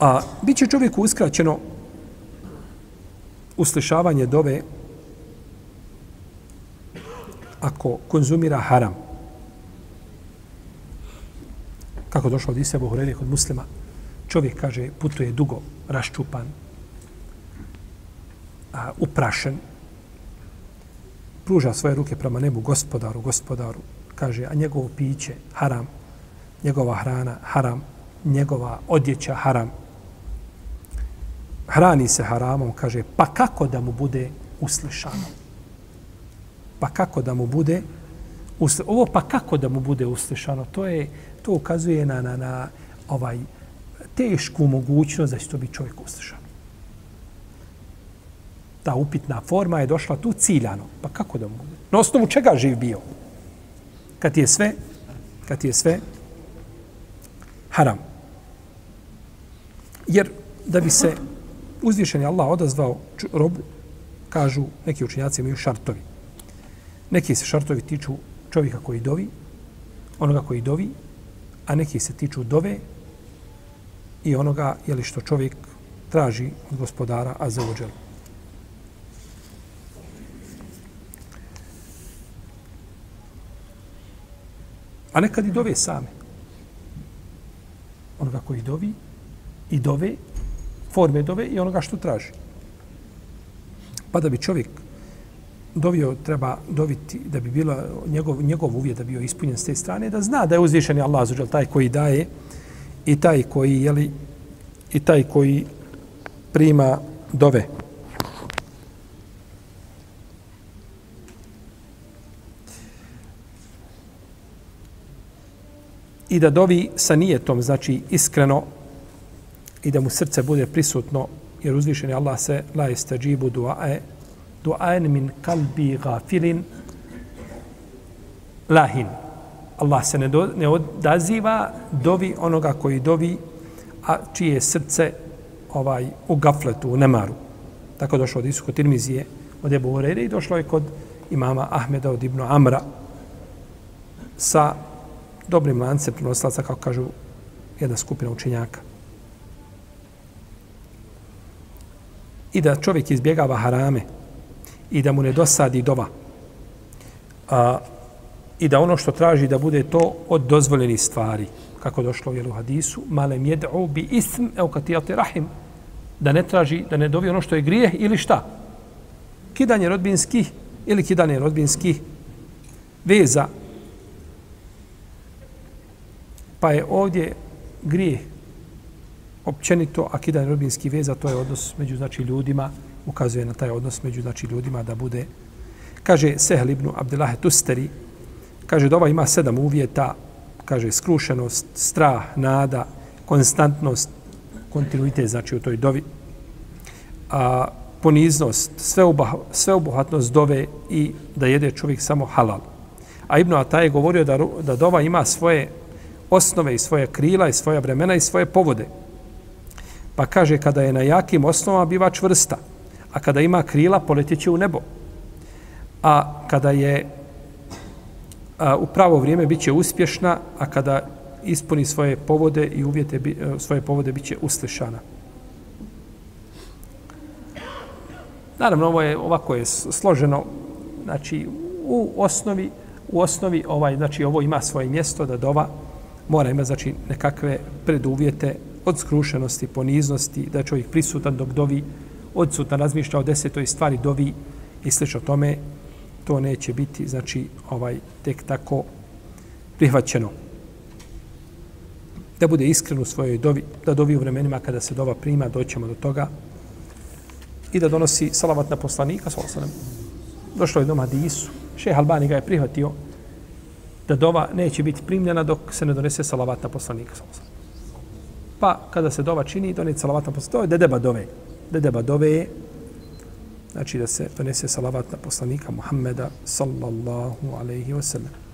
A bit će čovjeku uskraćeno uslišavanje dove ako konzumira haram. Kako došlo od Ebu Urejde kod muslima, čovjek, kaže, putuje dugo, raščupan, uprašen, pruža svoje ruke prema nebu, gospodaru, kaže, a njegovo piće haram, njegova hrana haram, njegova odjeća haram. Hrani se haramom, kaže, pa kako da mu bude uslišano? Ovo pa kako da mu bude uslišano, to ukazuje na tešku mogućnost da će to biti čovjek uslišan. Ta upitna forma je došla tu ciljano. Pa kako da mu bude? Na osnovu čega živ bio? Kad je sve haram. Jer da bi se uzvišeni Allah odazvao robu, kažu neki učenjaci, imaju šartovi. Neki se šartovi tiču čovjeka koji dovi, onoga koji dovi, a neki se tiču dove i onoga što čovjek traži od gospodara azza wa džel. A nekad i dove same. Onoga koji dovi i dove, forme dove i onoga što traži. Pa da bi čovjek dovio, treba doviti, da bi bila njegov uvjet da bio ispunjen s te strane, da zna da je uzvišeni Allah azza wa džel taj koji daje i taj koji prima dove. I da dovi sa nijetom, znači iskreno, i da mu srce bude prisutno, jer uzvišeni Allah se la istajibu du'an min kalbi gafilin lahin. Allah se ne odaziva dovi onoga koji dovi, a čije srce u gafletu, u nemaru. Tako je došlo od Isusa kod Tirmizije, od Ebu Urejde, i došlo je kod imama Ahmeda od Ibn Amra sa dobrim lancem prenosilaca, kako kažu jedna skupina učenjaka. I da čovjek izbjegava harame i da mu ne dosadi dova. I da ono što traži da bude to od dozvoljenih stvari. Kako došlo u hadisu, malem jed'u bi ism eukatijati rahim. Da ne traži, da ne dovi ono što je grijeh ili šta? Kidanje rodbinskih veza. Pa je ovdje grijeh općenito, a kidanje rodbinskih veza, to je odnos među ljudima, ukazuje na taj odnos među ljudima da bude. Kaže Sehalibnu Abdelahet Usteri, kaže, dova ima 7 uvjeta, kaže, skrušenost, strah, nada, konstantnost, kontinuitet, znači u toj dovi, poniznost, sveobuhvatnost dove i da jede čovjek samo halal. A Ibn Atai je govorio da dova ima svoje osnove i svoje krila i svoja vremena i svoje povode. Pa kaže, kada je na jakim osnovama biva čvrsta, a kada ima krila poletjeće u nebo. A kada je u pravo vrijeme bit će uspješna, a kada ispuni svoje povode i uvjete svoje povode bit će uslišana. Naravno, ovo je ovako složeno, znači u osnovi znači ovo ima svoje mjesto da dova mora ima znači nekakve preduvjete od skrušenosti, poniznosti, da je čovjek prisutan dok dovi, odsutan, razmišlja o 10. stvari, dovi i slično tome. To neće biti, znači, tek tako prihvaćeno. Da bude iskren u svojoj dovi, da dovi u vremenima kada se dova prima, doćemo do toga, i da donosi salavat na poslanika, sallallahu alejhi we sellem. Došlo je jednom hadisu, Šehal Bani ga je prihvatio, da dova neće biti primljena dok se ne donese salavat na poslanika, sallallahu alejhi we sellem. Pa, kada se dova čini, donese salavat na poslanika, to je dedeba dove. Dedeba dove je, znači, da se donese salavat na poslanika Muhammeda sallallahu alejhi ve sellem.